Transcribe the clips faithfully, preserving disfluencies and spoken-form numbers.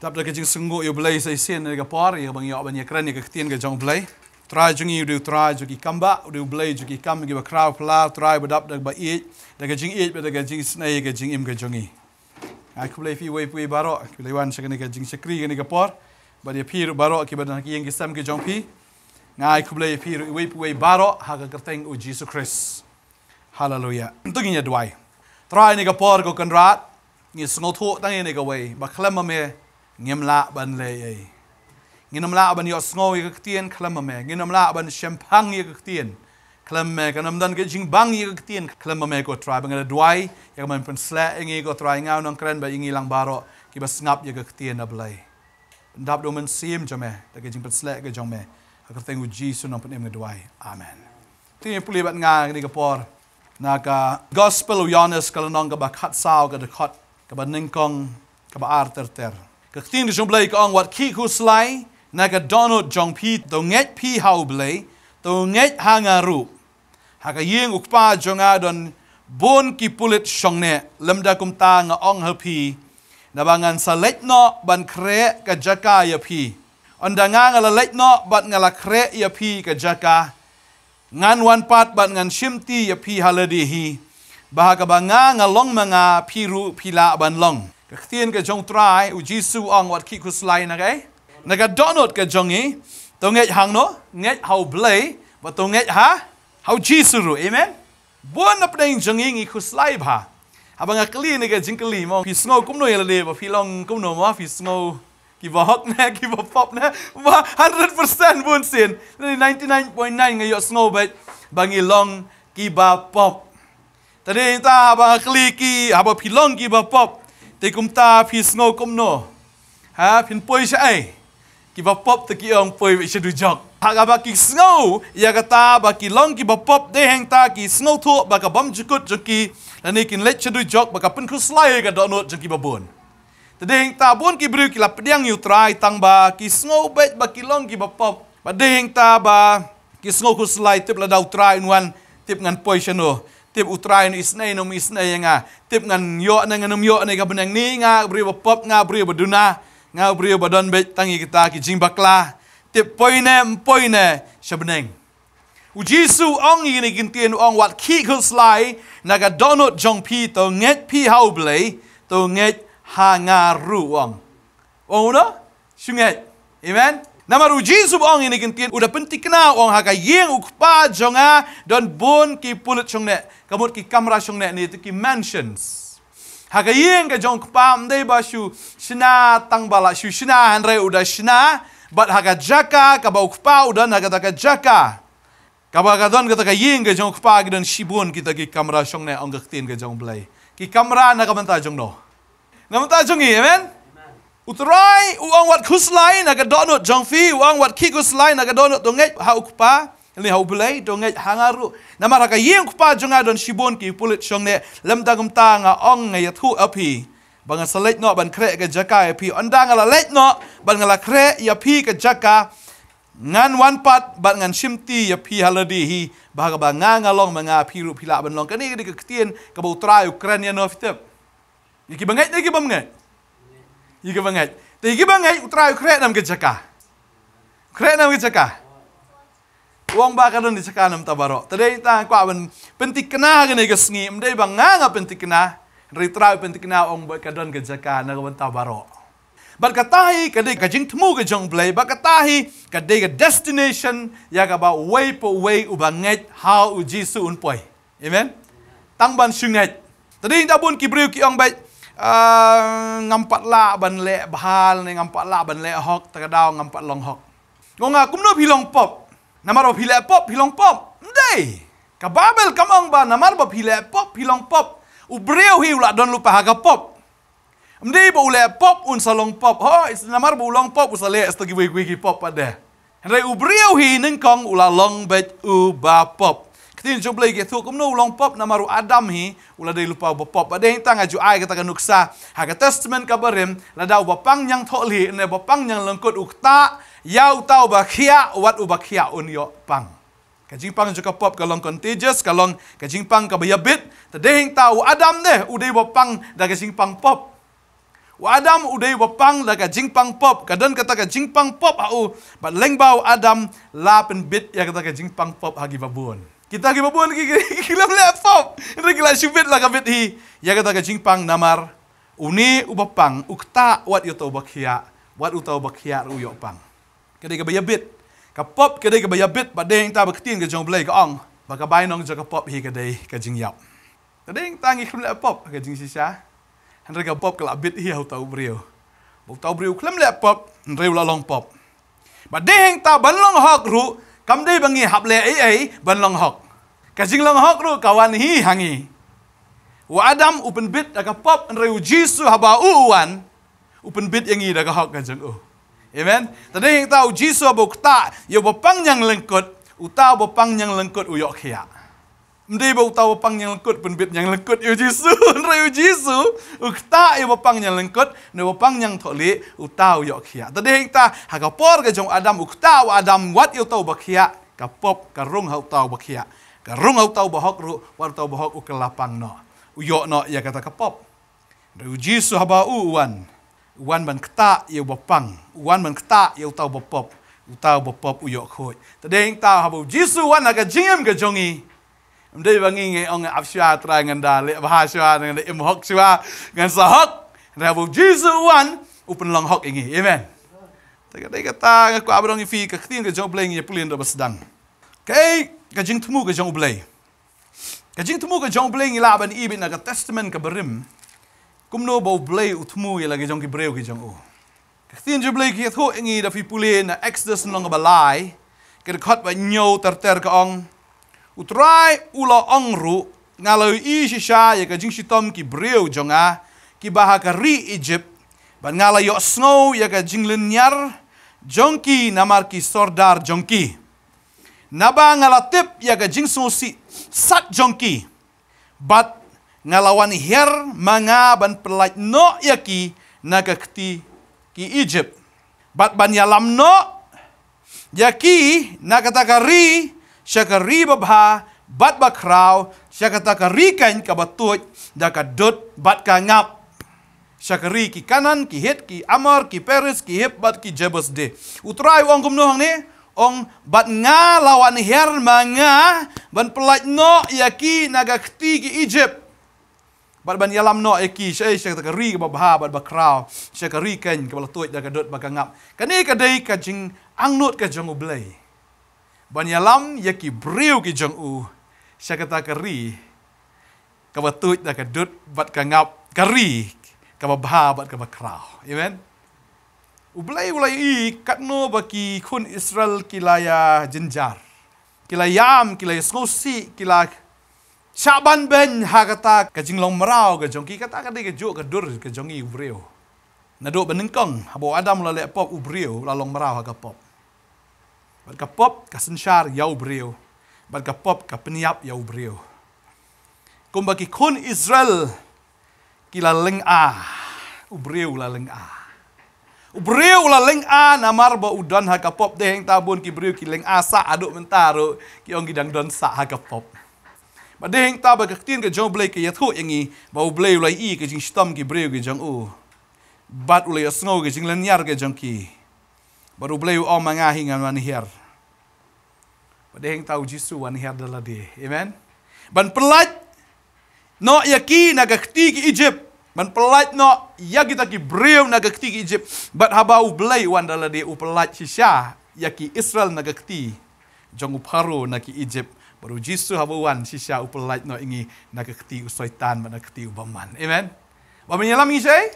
Tap da kecing senggo yo belai sai sen daga par yo bang yo ban ye kran ye khtien ga jong belai. Trai jung yo do trai jugi kamba do belai jugi kam gi ba kraw pla trai badap dag ba e daga jing e daga jing snai ga jing im ga jongi. Aku belai fi wei pui baro aku belai wan sekene ga jing sekri ga par ba dia pi baro ki ba na ki yang ki sam ki jong pi. Ngai aku belai fi wei pui baro ha ga kerteng o Jisu Khrist. Haleluya. Untuk nya duai. Trai ni ga par go kanrat ni sengo tho tang ni ga wei ba khlem me Ngimla ban lei, ngimla ban yo sngo ye ktien klamame, ngimla ban champang ye ktien klame kanam dan ke jingbang ye ktien klamame ko try bang da dwai ye man pen sla ngi ko try ngau nang kren ba ngi lang baro ki bas ngap ye ktien ablai ndap do men sim jame da ke jing pen sla ke jome akar tengu Jisu nang pen em dwai amen ti puli bat nga ni ka por na ka gospel of Johannes kalanong ka ba khat sao ka da khat ka ba ning kong ka ba arter ter Kektin jong blai kong wat ki ku slai naga Donald jong pi to nget pi hau blai to nget hangaru haka yeng ukpa jong adon bon ki pulit shongne lemda kum ta nga ong ha pi na bangan sa letno ban kre ka jaka ya pi ondanga ngala letno ban ngala kre ya pi ka jaka ngan wan pat ban ngan shimti ya pi haladihi bahaka banga ngalong manga piru pila ban long Kektian ke jong trai u Jisu ang wat ki kuslai nagai naga Donald ke jongi to ngai hang no ngai hau blai ba to ngai ha hau Jisu ru amen bon na pdeng jongi ngi kuslai ba abang akli ni ke jingkli mo pi snow kumno ya le ba pi long kumno ma pi snow ki ba hok na ki ba pop na ba one hundred percent bon sin ninety-nine point nine ngai yo snow ba bangi long ki ba pop tadi ta abang akli ki aba pi long ki ba pop Te kum ta pi snow kum no ha pin poi sai ki ba pop te ki ong poi we se du jok ha ga ba ki snow ya ga ta ba ki long ki ba pop de hang ta ki snow tho ba ka bam jukut joki la ni kin let se du jok ba ka pun ku slai ga do not joki ba bon te de hang ta bon ki bru ki la pdang yu trai tang ba ki snow bet ba ki long ki ba pop ba de hang ta ba ki snow ku slai tip la dau trai nuan tip ngan poi se no Tip utrain isnei nom isnei nga tip ngan yo na ngan nom yo na ka benang ni nga beri bapop nga beri baduna nga beri badon bet tangi kita ki jing bakla tip poine poine sebeneng u Jisu ong ini kintien ong wat ki kuslai naga Donald jong pi to nget pi hau blei to nget ha nga ru ong ong no sunget amen Nama ru Jisu ong ini kentien udah penting kena ong haka yeng ukpa jonga don bon ki pulut chongne kamut ki kamra chongne ni tu ki mansions haka yeng ka jong kpam dei bashu shina tang bala shu shina hanre udah shina bat haka jaka ka ba ukpa udan haka taka jaka ka ba ka don ka taka yeng ka jong kpa ki don shibun kita ki kamra chongne ong gaktin ka jong blai ki kamra na ka menta jong no na menta jong i amen Utrai uang wat kuslai naga Donald jongfi uang wat ki kuslai naga Donald donget ha ukpa ni ha ubelai donget hangaru nama raka yeng ukpa jonga don shibon ki pulit chongne lem dagum ta nga ong ngai thu api banga selek no ban kre ke jaka api ondang ala lek no ban ngala kre ya pi ke jaka ngan wan pat ban ngan shimti ya pi haladi hi bahaga banga ngalong manga pi ru pila ban long kani ke ketien ke utrai Ukraine no fitep niki banget niki banget Iga banget, tiga banget, utrai kre nam ke jaka, kre nam ke jaka, uang bakar don di jaka nam tabaro, tadi tang kwa ben pentik kena gane ke sengi, mdei bang nga pentik kena, ritrai pentik kena uang bakar don ke jaka na gaban tabaro, bat katahi kadai kajing temu ke jong blai, bat katahi kadai ke destination ya kaba way po way ubanget how u Jisu unpoi, amen, tang ban sunget, tadi tabun kibriu kiong baik. Ngampat la ban le bahal ni ngampat la ban le hok takadau ngampat long hok ngonga kumno pilong pop namar ba pile pop pilong pop ndai ka babel kamong ba namar ba pile pop pilong pop ubreu hi ula don lupa haga pop ndai ba ule pop un salong pop ho namar ba ulong pop usale stagi wi wi pop pada ndai ubreu hi nengkong ula long bet u ba pop Ketin jumlah gitu, kumno ulong pop namaru Adam hi, ulah dari lupa uba pop. Ada yang tangga juai katakan nuksa, haga testament kabarim, lada uba pang yang toli, ne uba pang yang lengkut ukta, ya uta uba kia, wat uba kia unyo pang. Kajing pang juga pop kalong contagious, kalong kajing pang kabaya bit, tadeh yang tahu Adam deh, udah uba pang, dah kajing pang pop. Adam udai bapang laka jingpang pop kadan kata ka jingpang pop au but lengbau Adam lapen bit ya kata ka jingpang pop hagi babun kita hagi babun gila laptop regla shubit laka bit hi ya kata ka jingpang namar uni ubapang ukta wat yuto bakhia wat uto bakhia ru yo pang kadai ka bayabit ka pop kadai ka bayabit padeng ta baktin ka jong blai ka ong baka bainong jaka pop hi kadai ka jingyap kadai tangi khimla pop ka jing sisa Andre ka pop kala bit hiau tau brio. Bau tau brio klem le pop, Andre ula long pop. Ba deng ta ban long hok ru, kam dei bangi hap le ai ai ban long hok. Ka jing long hok ru kawan hi hangi. Wa Adam upen bit da ka pop Andre u Jisu haba uwan. Upen bit yang i da ka hok ka jeng u. Amen. Ta deng ta u Jisu haba ukta, yo bapang yang lengkut, uta bapang yang lengkut u yok khia. Mdei bau tau bapang yang lengkut penbit yang lengkut yo Jisu nreu Jisu ukta yo bapang yang lengkut ne bapang yang tholi utau yo khia tadeng ta hakapor ke jong Adam ukta wa Adam wat yo tau bakhia kapop karung hau tau bakhia karung hau tau bahok ru war tau bahok ukelapang no uyo no ya kata kapop nreu Jisu haba uwan uwan ban kta yo bapang uwan ban kta yo tau bapop utau bapop uyo khoi tadeng ta habu Jisu wan aga jingam ke jongi Mdei bangi ngai ong afsya tra ngan dale bahasya ngan im hok swa ngan sahok rabu Jisu wan upen long hok ingi amen ta kata ngaku abrong ifi ka ktin ka job leng ye pulin da basdang kai ka jing tumu ka jong blai ka jing tumu ka jong blai ila ban ibin na ka testament ka berim kumno bo blai utmu ila ka jong ki breu ki jong o ka ktin job blai ki tho ingi da fi pulin na exodus long ba lai ka khot ba nyo terter ka ong Utrai ula ongru ngaloi i shisha ya ka jing shitom ki breu jonga ki bahaka ri Egypt ban ngalai yo snow ya ka jing lenyar jongki namar ki sordar jongki naba ngalatip ya ka jing sosi sat jongki bat ngalawan her manga ban pelaj no ya ki nakakti ki Egypt bat ban yalam no ya ki nakataka ri Syakari babha bat bakraw syakata karikan kabatut da kadut bat kangap syakari ki kanan ki het ki amar ki peris ki hip bat ki jebus de utrai wong kumno hang ni ong bat nga lawan her manga ban pelaj no yaki nagakti ki Egypt bat ban yalam no yaki syai syakata kari babha bat bakraw syakari kan kabatut da kadut bat kangap kani kadai kajing angnut kajong ublai Banyalam yaki breu ki jong u syakata kari kabatut da kadut bat kangap kari kababha bat kabakrau amen ublai ulai i katno baki kun Israel kilaya jenjar kilayam kilaya sosi kila syaban ben hakata kajing long merau ke jong ki kata kadai ke juk kadur ke jong i breu nadok benengkong habo Adam la le pop u breu la long merau hakapop Bat kapop kasensyar yau brio. Bat kapop kapeniap yau brio. Kum bagi kun Israel kila leng a. Ubriu la leng a. Ubriu la leng a namar ba udan hakapop deh yang tabun ki brio ki leng a sa aduk mentaro ki ong gidang don sa hakapop. Ba deh yang tabak kaktin ke jong blai ke yathu yangi ba ublai ulai i ke jing shtam ki brio ke jong u. Bat ulai asngo ke jing lenyar ke jong ki. Baru beliau om mengahi dengan wanihir. Pada yang tahu Jisu wanihir adalah dia. Amen. Ban pelat no yaki nagakti ki Egypt. Ban pelat no yaki taki breu nagakti ki Egypt. Bat habau beliau adalah dia u pelat sisha yaki Israel nagakti. Jong upharu naki Egypt. Baru Jisu habuan sisha u pelat no ingi nagakti u syaitan nagakti u baman. Amen. Baman nyelam ingi say?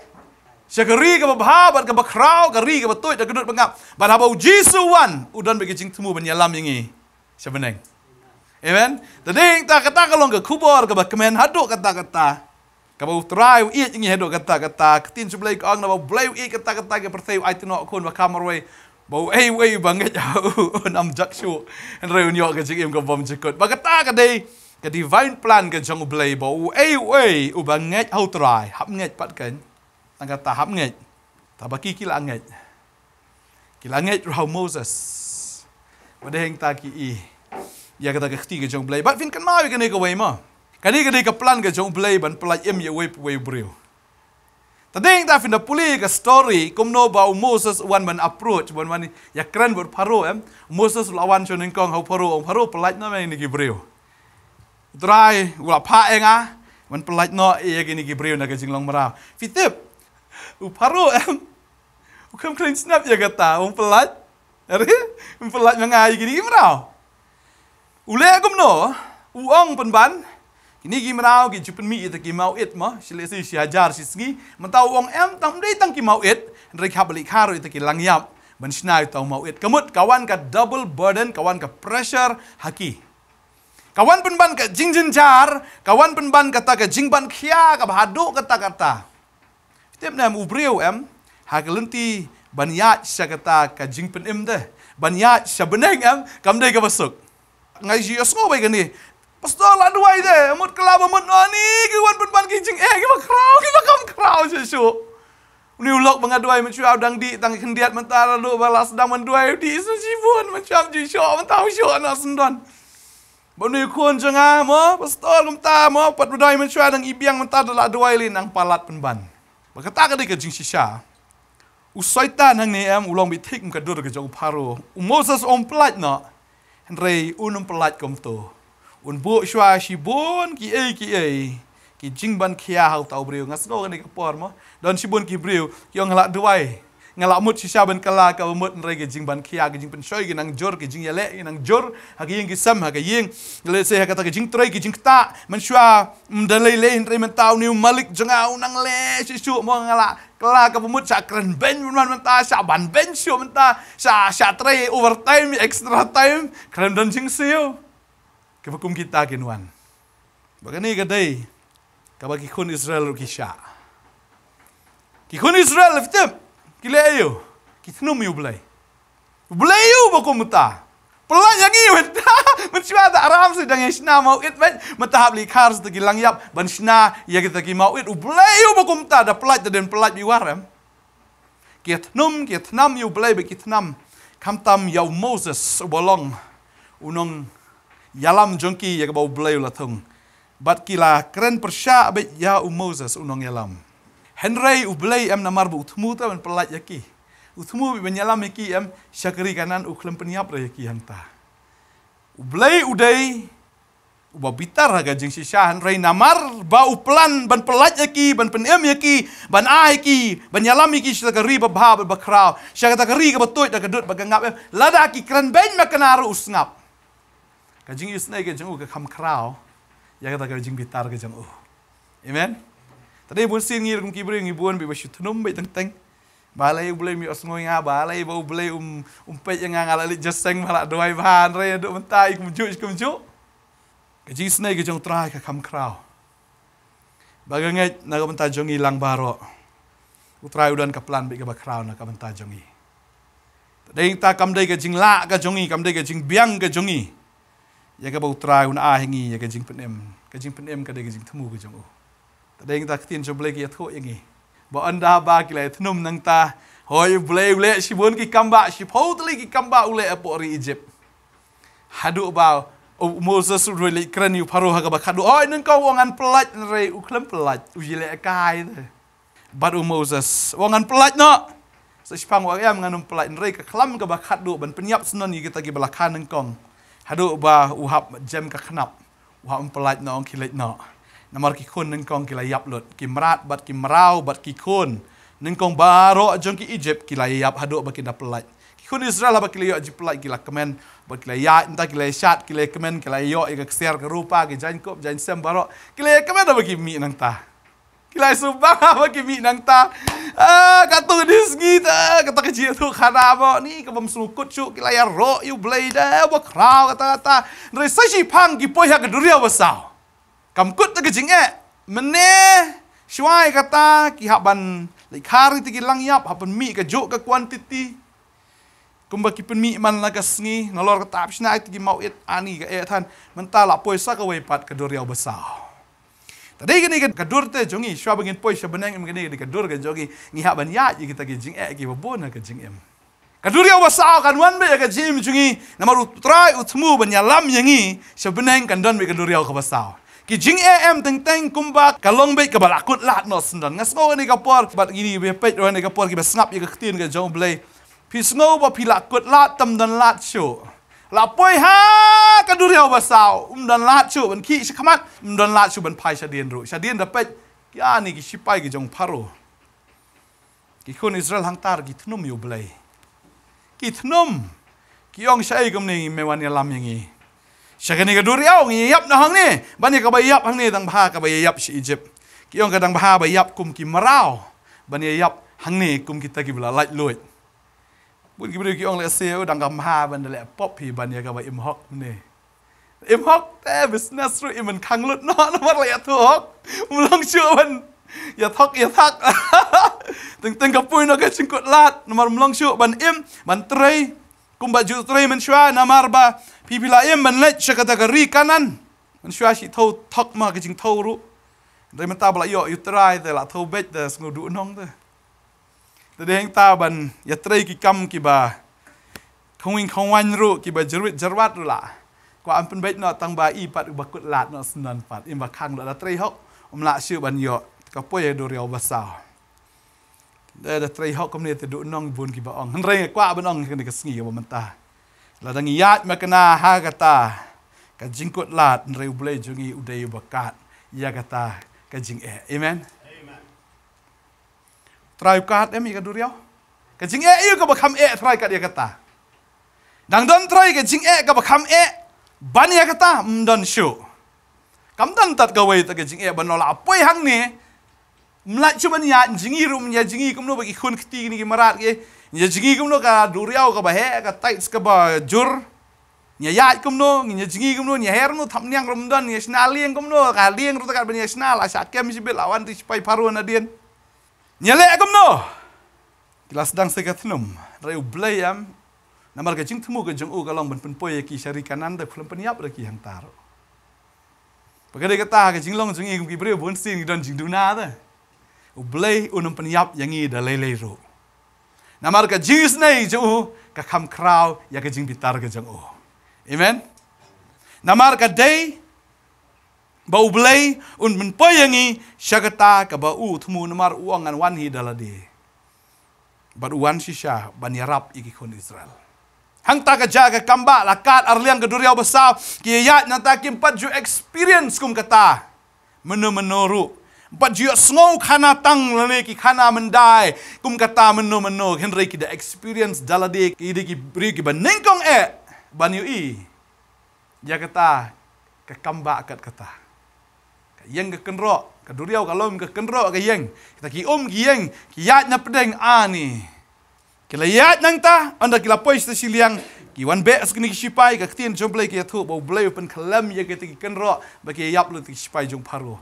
Syakari ke babha bat ke bakrau kari ke betut dak kedut pengap bat habau Jisu wan udan bagi jing temu ban yalam yangi sebeneng amen tadeng ta kata kalong ke kubor ke bakmen haduk kata-kata ke bau trai iet yangi haduk kata-kata ketin seblai ke ang na bau blai iet kata-kata ke perteu ai tino kun ba kamarway bau ei wei banget nam jakshu en reunion ke jing im ke bom jekut ba kata ke dei ke divine plan ke jong blai bau ei wei u banget hau trai hap nget pat kan Angkat tahap nget, tabaki kila nget, kila nget roh Moses, pada yang taki i, ya kata kekti ke jong blai, bat fin kan mau ikan eka wei ma, kani kani ke plan ke jong blai ban pelajim ya wei wei brio, Tadeng ta finda puli ka story kumno ba Moses wan ban approach ban wan yakran bur pharo em Moses lawan choning kong hau pharo ong pharo pelaj na meng ni Gibril. Drai ula pha enga ban pelaj no e ni Gibril na ka jinglong mara. Fitip u pharo em u kam klin snap ya kata ong pelaj. Ari um pelaj mangai gini gimrao. Ule kumno u ong penban ini gimana ki jupen mi ita ki mau it ma silesi si hajar si segi mentau wong em tam dei tang ki mau it rek habalik haru ita ki langyap ban snai tau mau it kemut kawan ka double burden kawan ka pressure haki kawan penban ka jingjin jar kawan penban kata ka jingban khia ka bahado kata kata tip nam ubriu em hagelenti ban yat syakata ka jingpen em de ban yat syabeneng em kam dei ka basuk ngai ji osno bai gani Pastor lah dua itu, mut kelab mut nani, kawan perempuan kencing eh, kita kerau, kita kam kerau sesu. Niulok mengaduai mencuat udang di tang kendiat mentara do balas sedang menduai di sesibun mencuat jisu mentau jisu anak sendon. Bani kun jengah mo, pastor lumta mo, pat menduai mencuat udang ibiang mentara lah dua ini nang palat perempuan. Berkata kali kencing sisa. Usaitan hang ni em ulang bitik mengkadur kejauh paru. Moses om pelat nak, Henry unum pelat komto. Unbuk shua shibun ki ei ki ei ki jingban kia hau tau breu ngasno ni kapor mo don shibun ki breu yo ngalak duai ngalak mut shisha ban kala ka mut nrege jingban kia ki jingpen shoi ki nang jor ki jing yale nang jor ha ki ying ki sam ha ki ying le se ha kata ki jing trei ki jing ta man shua mdalei le nrei man tau ni malik jengau nang le shishu mo ngalak kala ka mut sakran ben man man ta sa ban ben shu man ta sa sa trei overtime extra time kran don jing siu Kevakum kita kinuan. Bagani kadai kabaki kun Israel kisha. Ki kun Israel ftem kileyo kitnum yu blai. Blai yu bakum ta. Pelan yangi weta mencuat aram sedang isna mau it met metahap likhar sedegi langyap ban sna ya kita ki mau it blai yu bakum ta da pelat dan pelat biwaram. Kitnum kitnam yu blai be kitnam kamtam yau Moses bolong unong Yalam jongki ya kebau belai ulatung. Bat kila keren persya abit ya u Moses unong yalam. Henry u belai em namar bu utmu ta ben pelat yaki. Utmu ben yalam yaki em syakeri kanan u klem peniap ra yaki hanta. U belai udai u babitar haga jeng sisya Henry namar ba u pelan ben pelat yaki ben penem yaki ben a yaki ben yalam yaki syakeri babha ben bakrau. Syakeri ke betut da kedut bagangap em ladaki keren ben makanar usngap. Kajing isnai kajing u kakam krau, ya kata kajing bitar kajing u, amen. Tadi ibu sini ngir kumki beri ngibuan bi basyut num bi teng teng, balai u blai mi osngoi nga balai bau blai um umpet yang nga ngalali jaseng malak doai bahan rei do mentai kumju kumju, kajing isnai kajing trai kakam krau, bagangai naga mentajong ilang baro, utrai udan kaplan bi kabak krau naga mentajong i. Tadi kita kamdai kajing la kajong i kamdai kajing biang kajong i. Ya ka bau trai un a hengi ya ka jing penem ka jing penem ka de jing temu ka jong o ta deng ta tin jo blek ya tho yengi ba anda ba ki le thnum nang ta hoi bleu le sibun ki kamba si phau tli ki kamba ule apo ri Egypt hadu ba Moses ru le kran yu pharo ha ka ba khadu oi nang ko wangan pelaj re u klem pelaj u yile kai de ba u Moses wangan pelaj no se spang wa ya nganum pelaj re ka khlam ka ba khadu ban penyap senon yi kita ki belakhan nang kong Hadu bah uhap jam ka khnap uhap pelat nong kilet no namar ki kun nang kong kila yap lot ki merat bat ki merau bat ki kun nang kong baro jong ki Egypt kila yap hadu bakin da pelat ki kun Israel ba kila yap ji pelat kila kemen bat kila ya entak kila shat kila kemen kila yo ek share ke rupa ke jain kop jain sem baro kila kemen da bagi mi nang ta kila subang bagi mi nang ta ah katu disgi ta kata kecil tu kharabo ni kebam sulukut cu kila ya ro yu blai da ba krau kata kata nri sashi phang ki poya ke duria wasau kamkut ta kejing e mene shuai kata ki haban likhari ti ki langyap haban mi ke juk ke quantity kumbaki pen mi man la ka sngi nolor kata apsna ti ki mau it ani ke e than mentala poisa ka wepat ke duria wasau Tadi gini kan kadur teh jongi, siapa ingin poy siapa neng gini di kadur kan jongi ngihak banyak kita kijing eh kita bona kijing em. Kadur ya wasau kan wan be ya kijing jongi, nama utrai utmu banyalam yangi siapa neng kan don be kadur ya kebasau. Ki jing em teng teng kumbat kalong be kebal akut lat no sendan ngasngo ni kapor bat gini be pet ro ni kapor ki besngap ye ketin ke jong blai pi snow ba pi lakut lat tam dan lat sho lapoi ha kaduriau basau um dan lat sho ban ki khmat um dan lat sho ban pai shadien ro shadien da pet ya ni ki sipai ki jong paro ki khon Israel hangtar ki thnum yo blai ki thnum ki ong shai gamni mewani lam yangi Shakani kaduriau ngiyap na hang ni bani ka bayap hang ni dang bha ka bayap si Egypt ki ong ka dang bha bayap kum ki marau bani yap hang ni kum ki ta ki bla lait loit bun ki bri ki ong le seo dang ka bha ban le pop hi bani ka ba im hok ni im hok te business ru im khang lut no no wat le thu hok mulong chu ban ya thok ya thak teng teng ka pui no ka chingkut lat nomor mulong chu ban im ban trei kumba ju trei men shwa namar ba Pipila em man lech shakata kari kanan man shua shi thau thok ma kijing thau ru dai man ta bla yo utrai de la thau bet de snu du nong de de deng ta ban ya trei ki kam ki ba khongin khongwan ru ki ba jerwit jerwat ru la ko am pen bet no tang ba i pat ba kut lat no snan pat im ba khang la trei hok um la shi ban yo ka poy do riau basau de de trei hok kom ne te du nong bun ki ba ong reng kwa ban ong ni ka sngi ba man ta Ladang iyat makna ha kata kajingkut lat nreu blai jungi udai bakat ya kata kajing e amen amen trai kat em ikaduriau kajing e yu ka bakam e trai kat ya kata dang don trai kajing e ka bakam e ban ya kata mdon shu kam dan tat gawai ta kajing e banola apoi hang ni mlat chuman ya jingi rum ya jingi kumno bagi khun khti ni marat ge Nya jingi kumno ka duriau ka ba he ka tights ka ba jur nya yat kumno nya jingi kumno nya her no tham nyang rom don nya snal lieng kumno ka lieng ru ta ka nya snal a sha kem sibel awan ti pai paru na dien nya le kumno kilas dang se ka thnum reu blai am namar ka jing thmu ka jong u ka long ban pen poy ki shari kanan da khulum pen yap ra ki hang tar pagade ka ta ka jing long jingi kum ki breu bun sin ki don jing du na da u blai unum pen yap yangi da le le ro Namar ka Jisu nei juu ka kham krau ya ka jing bitar ka jang o. Amen. Namar ka dei bau blei un men poyangi shakata ka bau thmu namar uangan wan hi daladi. Bad uan shisha banyarap iki kon Israel. Hang ta ka jaga kamba lakat arliang ka duriau besar ki ya nata kim pat ju experience kum kata menoru. But you snow kana tang lele ki kana mendai kum kata meno meno henry ki da experience dalade ki di ki bri ki banengkong e banyu i ya kata ka kamba kat kata ka yeng ka kenro ka duriau ka lom ka kenro ka yeng kita ki om ki yeng ki yat na pedeng ani ki la yat nang ta anda ki la pois ta siliang ki wan be skini ki sipai ka tin jomble ki athu bo bleu pen khalam ya ki ti kenro ba ki yap lu ti sipai jong paru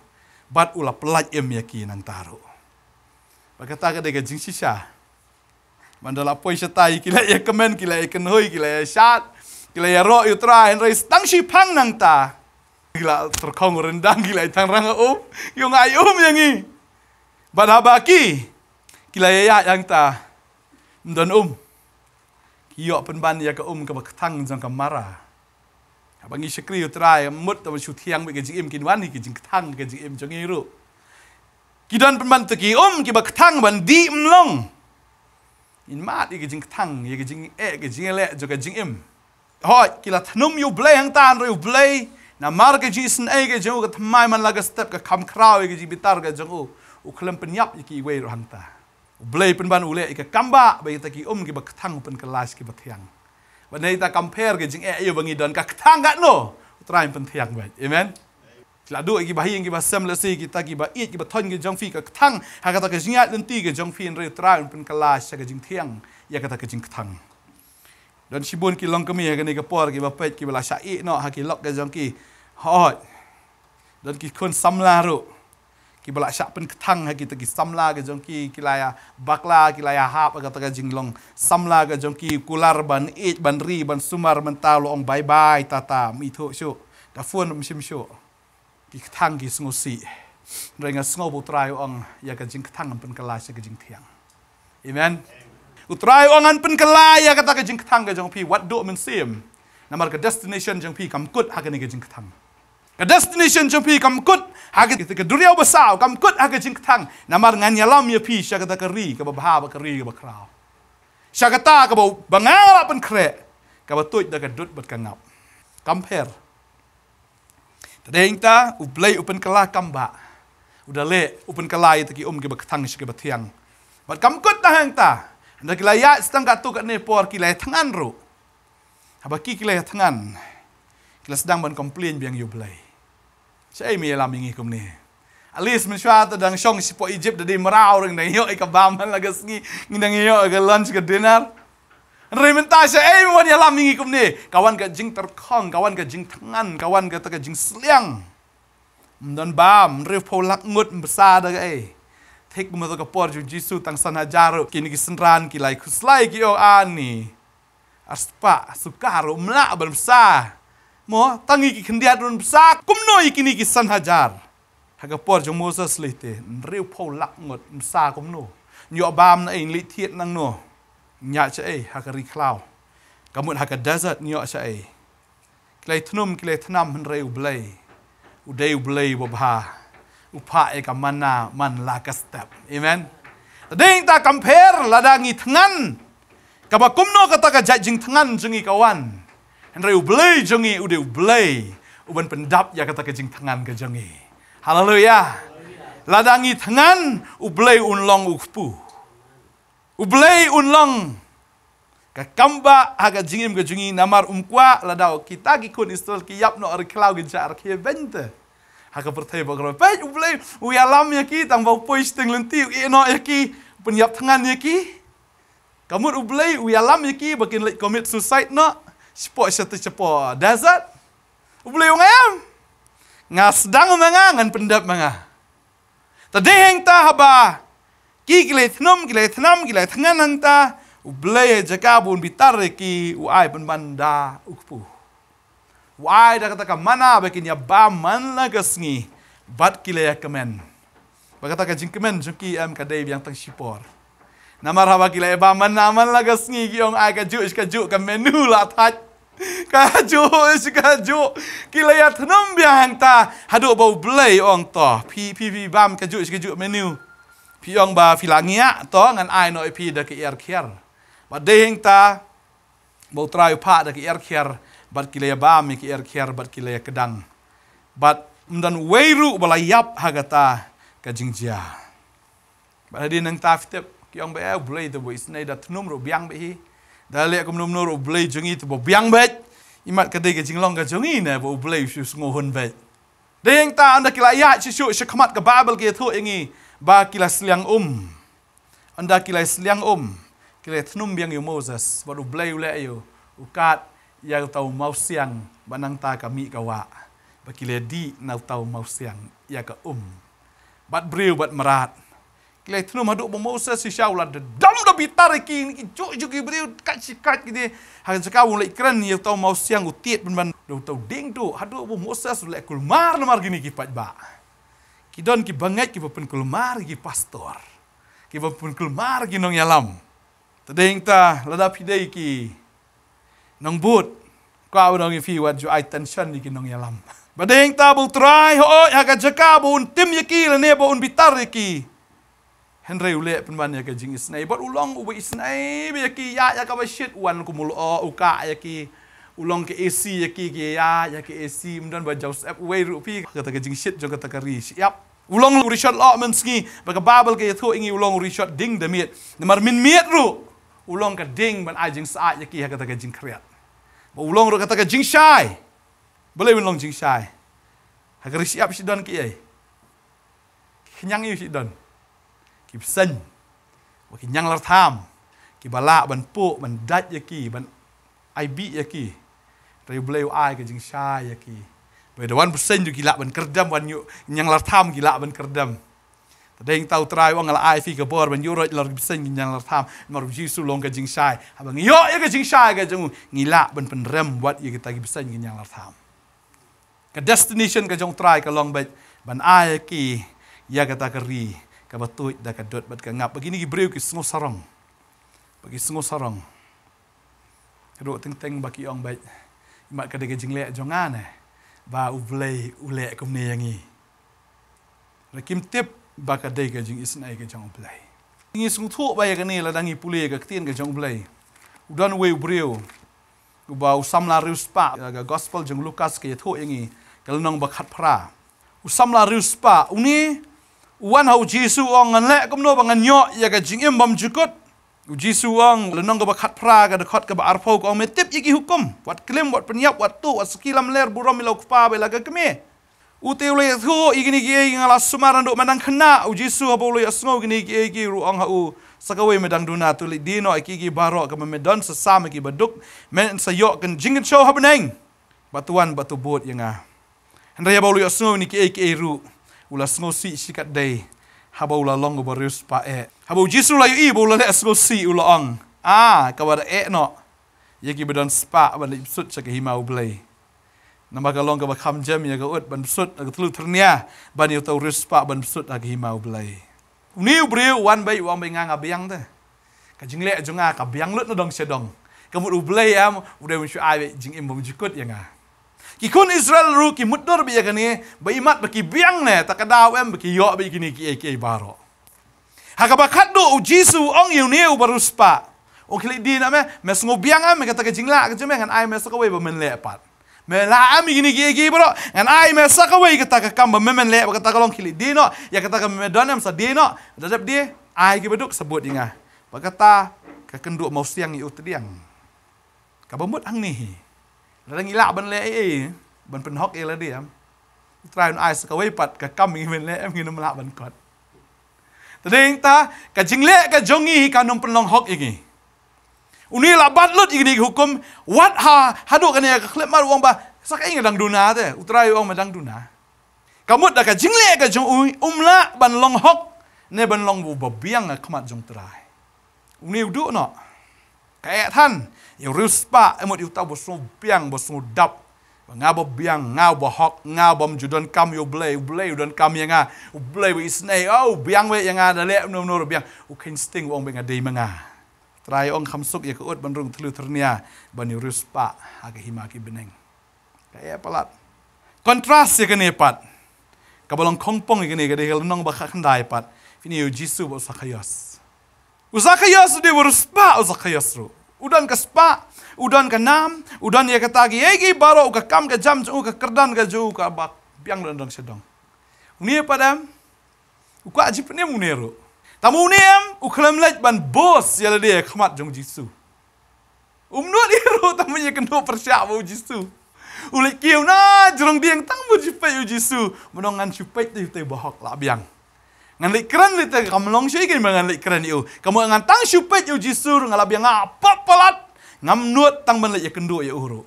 Bat ulah pelat em yaki nang taru. Bakata kada gajing sisa. Mandala poi setai kila ya kemen kila ya kenhoi kila ya shat kila ya ro yutra henry stang si pang nang ta. Kila terkong rendang kila tang rang um yung ai um yangi. Badabaki kila ya yang ta mdon um. Kiok penban ya ke um ke bakatang jang kamara. Abangi sekri utrai mut ta shu thiang be jing im kin wan ki jing thang ke jing im jong iru ki don penman te ki om ki bak thang ban di mlong in mat ki jing thang ye ki jing e ki jing le jo ke jing im hoi ki la thnum yu blai hang tan ru blai na mar ke jisen e ke jo ke thmai man la ke step ke kham khrau ki jing bitar ke jong u khlem pen yap ki we ro hang ta blai penban ule ke kamba be te ki om ki bak thang pen kelas ki bak thiang Banai ta compare ke jing e ayo bangi don ka thang gat no trai pen thiang ba amen la du ki ba hing ki ba sem la si ki ta ki ba it ki ba thon ki jong fi ka thang ha ka ta ka jing at lenti ki jong fi re trai pen kala sa ka jing thiang ya ka ta ka jing thang don sibun ki long kami ya ka ni ka por ki ba pet ki ba la sa i no ha ki lok ka jong ki hot don ki khon samla ro ki ba la sa pen thang ha ki ta ki samla ka jong ki kilaya bakla kilaya hap ka ta ka jinglong samla ka jong ki kular ban it ban ri ban sumar ban ta long bye bye tata mi tho shu ta phone msim shu ki thang ki sngo si renga sngo bu trai ong ya ka jing thang pen kala se ka jing thiang amen u trai ong an pen kala ya ka ta ka jing thang ka jong pi wat do men sim namar ka destination jong pi kam kut ha ka ni ka jing thang Ke destination jumpi kam kut hage ke dunia besar kam kut hage jing tang namar nganya lam ya pi syakata kari ke bahaba kari ke bakrau. Syakata ke bangara pen kre ke batut da kedut bet kangap. Kamper. Tadeng ta u play upen kala kamba. Udah le upen kala itaki um ke baktang syake batiang. Bat kam kut tahang ta. Ndak kilayat stang ka tu kat ne por kilay tangan ru. Habaki kilay tangan. Kila sedang ban komplain biang you play. Saya mi lam ingi kum ni. Alis mensuat dang song sipo Egypt dari merau ring dang yo e kabaman laga sengi ngidang yo ke lunch ke dinner. Rementa saya mi wan ya lam ingi kum ni. Kawan ke jing terkong, kawan ke jing tangan, kawan ke ke jing seliang. Mdon bam re polak ngut besar da ai. Thik mo to kapor ju Jisu tang san hajaru kini ki senran ki lai khuslai ki yo ani. Aspa sukaru mla berbesar. Mo tangi ki kendiat run besar kumno ikini ki san hajar haga por jong Moses lite riu phau lak ngot besar kumno nyo bam na in lithiet nang no nya cha ei haga ri klau kamun haga desert nyo cha ei klei thnum klei thnam han riu blei u dei blei bobha u pha e kamana man la ka step amen tadeng ta compare ladangi thngan kaba kumno kata ka jing thngan jungi kawan Henry ublei jongi udah ublei uban pendap ya kata kejing tangan ke jongi. Haleluya. Ladangi tangan ublei unlong upu. Ublei unlong kakamba aga jingim ke jongi namar umkwa ladau kita kikun istol kiyap no ar klau ke jar ke bente. Haga pertai bagro pej ublei uyalam ya ki tambah pois teng lenti eno ya ki penyap tangan ya ki. Kamut ublei uyalam ya ki bakin lek commit suicide no. Sepok satu sepok dasar, boleh ngam, ngas sedang mengah ngan pendap mengah. Tadi yang ta haba, ki kile thnum kile thnam kile thngan hang ta, boleh jaka bun bitar ki uai pun banda ukpu. Uai dah kata mana baginya baman laga sengi, bat kile ya kemen. Bagata kajing kemen jengki am kadai yang tang sipor. Namar haba kila eba manaman laga sengi kiong ai kaju iskaju ka menu la that kaju iskaju kila ya thnum biang ta hadu bau blei ong to pi pi pi bam kaju iskaju menu pi ong ba filangia to ngan ai no pi da ki er kher ba deng ta bau trai pha da ki er kher bat kila ya bam ki er kher bat kila ya kedang bat mdan weiru balayap hagata kajingjia ba di nang ta fitep Kiong be ublei tu bo isnei dat num ro biang behi dalek kum num nor ublei jungi tu bo biang bet imat kadai ke jinglong ka jungi na bo ublei su ngohon bet deng ta anda kila ya sisu sekmat ke bible ke thu ingi ba kila sliang um anda kila sliang um kila tnum biang yo Moses bo ublei ule yo ukat ya tau mau siang banang ta kami kawa ba kila di na tau mau siang ya ka um bat breu bat merat Klai tnum haduk bo Moses si shaula de dam do bitar ki ki juk juk ibriu kat sikat ki hang saka ulai kran ye tau mau siang utiet ban do tau ding tu haduk bo Moses ulai kulmar namar gini ki patba ki don ki bangai ki pun kulmar ki pastor ki pun kulmar ki nong yalam tadeng ta lada pidai ki nong but ka nong fi wat ju ai tension ki nong yalam badeng ta bu try ho hak jaka bun tim ye ki ne bun bitar ki Henry ulek penban ya kajing isnai bot ulong uwe isnai be ki ya ya ka bashit wan kumul o uka ya ki ulong ke esi ya ki ya ya ke esi mdan ba jaus ep uwe rupi kata kajing shit jo kata kari siap ulong uri shot lo menski ba babel ke thu ingi ulong uri shot ding damit namar min miet ru ulong ka ding ban ajing saat ya ki kata kajing kriat ba ulong ru kata kajing shai boleh ulong jing shai ha kari siap sidon ki ai kenyang yu sidon Ki pesen, ki nyang lar tham, ki balak ban puk, ban dat ya ki, ban I B ya ki, dari boleh ai ke jing syai ya ki. Beda wan pesen ju gila ban kerdam, wan nyang lar tham gila ban kerdam. Tadi yang tahu terai wang ala I V ke bor, ban yuroj lar pesen ki nyang lar tham, maru Jisu long ke jing syai. Abang yo ya ke jing syai ke jung, ngila ban penrem buat ya kita ki pesen ki nyang lar tham. Ke destination ke jong terai ke long ban, ban ai ki, ya kata keri. Kabatut dah kadot bat kangap begini ki breu ki sengo sarang bagi sengo sarang kadok teng teng baki ong bait imat kadai ke jinglek jongane ba ublei ule kum ne yangi rakim tip ba ka dei ka jing is nai ka jang ublei ngi sung thu ba ya ka ne la dangi pule ka tin ka jang ublei udan we ubreu uba usam la rius pa ga gospel jang Lukas ke thu yangi kal nong ba khat phra usam la rius pa uni wan hau Jisu ong ngan le kum no ba ngan nyo ya ka jing im bam jukut Jisu ang lenong ke bakat pra ke dekot ke barpo ke metip iki hukum wat klem wat penyap wat tu wat sekilam ler buram milau kpa bela ke kemi uteu le thu igini ge ngala sumaran do manang khna u Jisu habo le asngo gini ge ge ru ang hau sakawe medang duna tu le dino iki ge barok ke medon sesam iki beduk men sayok ken jingin show happening batuan batu bot yanga henry habo le asngo ni ge ge ru ula asngo si sikat dei habau la long barus pa e habau Jisu la i bo la esgo si ulang ah kabar e no yeki bedan spa ban sut chake himau blai namba ka long ka kham jam ya ka ut ban sut ka tlu thernia ban yo to rus pa ban sut ka himau blai ni breu wan bai wang bai ngang abiang te ka jingle junga ka biang lut no dong sedong ka mut ublai am ude mun ai jing im bom jikut ya nga Kikun Israel ru ki mudur bi yakani ba imat ba ki biang ne takadaw em ba ki yo bi kini ki ki baro hakabakat do u Jisu ong yuni u baruspa o kli din ame mes ngobiang ame kata kejingla kejeme ngan ai mes kawe ba men lepat mela ami kini ki ki baro ngan ai mes kawe kata ka kam ba men le kata kalong kli dino ya kata ka medonem sa dino dadap di ai ki beduk sebut inga ba kata ka kenduk mau siang i utdiang ka bamut ang ni Rang ila ban le e ban pen hok e la diam train ai skawai pat ka kam ngi men le em ngi namla ban kot tading ta ka jingle ka jongi ka nom penlong hok igi uni la bat lut igi hukum wat ha hadu kan ya ka klep mar wong ba sak ing dang duna te utrai wong medang duna kamut da ka jingle ka jong umla ban long hok ne ban long bu babiang ka mat jong trai uni udu no kayak tan Yo ruspa emot yo tabo song piang bo song dap ngabo biang ngabo hok ngabom judon kam yo blay blay don kam yanga blay we snai oh biang we yanga dale no no biang u king sting wong benga dei manga trai ong kham suk ye ko ut bandrung thlu thernia ban yo ruspa aga himaki beneng kae palat kontras ye kene pat kabalong khongpong ye kene ga de nong ba khandai pat fini yo Jisu bo sakayos usakayos de ruspa usakayos ru Udan ke spa, udan ke nam, udan ya kata giegi baru ke kam ke jam juu ke kerdan ke juu ke bak biang dan dong sedong. Unie padam, uka ajib ne munero. Tamu nem uklam laj ban bos ya dia khmat jong Jisu. Umnu diru tamunya kendo persia bau Jisu. Ulek kiu na jerong diang tang bu jipai Jisu, menongan sipai te te bahok la biang. Ngan lek keren lite kamu long sih gini ngan lek keren yo kamu ngan tang supet yo Jisu ngalap yang apa pelat ngam nuat tang benlek ya kendo ya uru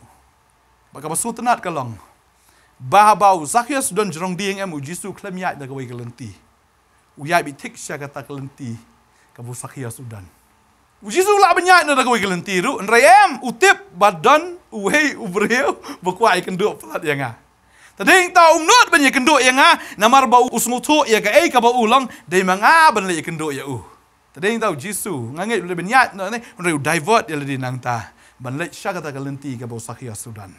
baka basu tenat kalong babau Zacchaeus don jerong dieng emu Jisu klem yai da kawai kelenti uyai bitik sya kata kelenti kabu Zacchaeus udan u Jisu la benyai da kawai kelenti ru nrayem utip badan uwei ubreu bakwai kendo pelat ya nga Tading ta umnut ban ye kendo yang a namar bau usmutu ya ka ei ka bau ulang dei manga ban le kendo ya u. Tading ta Jisu ngange le ban yat ne reu divert ya le dinang ta ban le sha kata kalenti ka bau Zacchaeus sudan.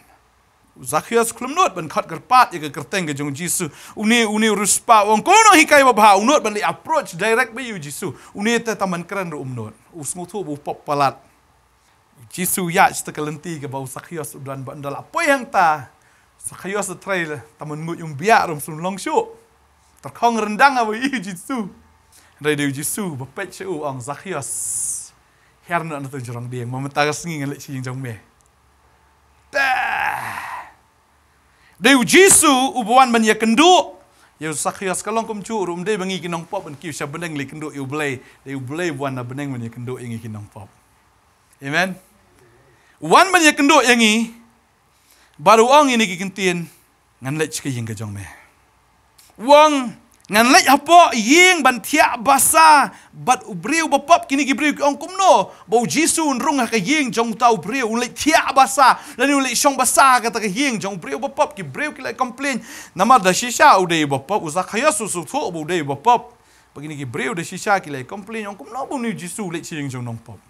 Zacchaeus klumnut ban khat kerpat ya ka kerteng ke jong Jisu uni uni ruspa wong kono hikai ba ba unut ban le approach direct be you Jisu uni ta taman keren ru umnut usmutu bu pop palat. Jisu ya sta kalenti ka bau Zacchaeus sudan ban dal apa yang ta Zacchaeus trail taman ngut yung biak rom sum long syu terkhong rendang awi Jisu radio Jisu bapet syu ang Zacchaeus herna na to jorang dieng mamatagas ngi ngalek sing jong me ta deu Jisu ubuan ban ya kendu ya Zacchaeus kalong kum chu rum dei bangi kinong pop ban kiu sya beneng le kendu yu blai deu blai buan na beneng ban ya kendu ngi kinong pop amen wan ban ya kendu yangi Baru wong ini kikentin ngan lech ke ying ke jong me. Wong ngan lech hapo ying ban tiak basa bat ubriu bapap kini gibriu ki ong kumno bau Jisu nrung ke ying jong tau briu lech tiak basa lani lech shong basa kata ke ying jong briu bapap ki briu ki lech complain namar da shisha udai bapap Zacchaeus su thu bau dai bapap begini ki briu da shisha ki lech complain ong kumno bau ni Jisu lech ying jong nong pop.